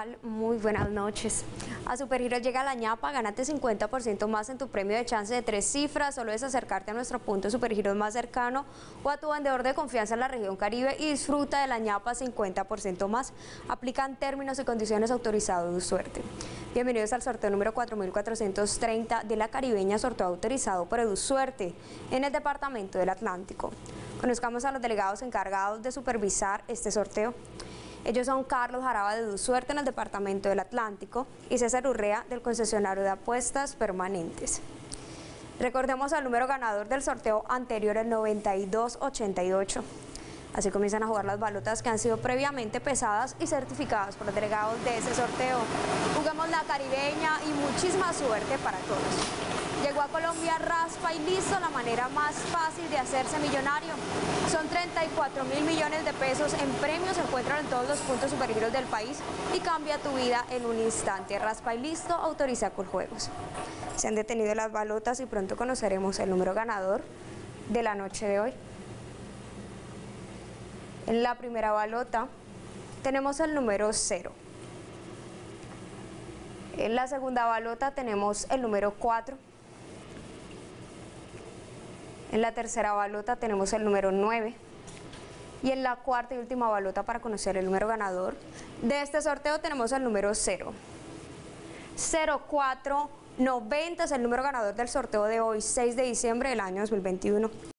tal? Muy buenas noches. A Supergiros llega la ñapa, ganate 50% más en tu premio de chance de 3 cifras. Solo es acercarte a nuestro punto Supergiros más cercano o a tu vendedor de confianza en la región Caribe y disfruta de la ñapa 50% más. Aplican términos y condiciones autorizados de suerte. Bienvenidos al sorteo número 4430 de la Caribeña, sorteo autorizado por Edu Suerte en el departamento del Atlántico. Conozcamos a los delegados encargados de supervisar este sorteo. Ellos son Carlos Jaraba de Du Suerte en el departamento del Atlántico y César Urrea del Concesionario de Apuestas Permanentes. Recordemos al número ganador del sorteo anterior, el 9288. Así comienzan a jugar las balotas que han sido previamente pesadas y certificadas por los delegados de ese sorteo. Juguemos la Caribeña y muchísima suerte para todos. Llegó a Colombia raspa y listo, la manera más fácil de hacerse millonario. Son 34.000 millones de pesos en premios, se encuentran en todos los puntos Supergiros del país y cambia tu vida en un instante. Raspa y listo, autoriza Coljuegos. Se han detenido las balotas y pronto conoceremos el número ganador de la noche de hoy. En la primera balota tenemos el número 0. En la segunda balota tenemos el número 4. En la tercera balota tenemos el número 9. Y en la cuarta y última balota, para conocer el número ganador de este sorteo, tenemos el número 0. 0490 es el número ganador del sorteo de hoy, 6 de diciembre del año 2021.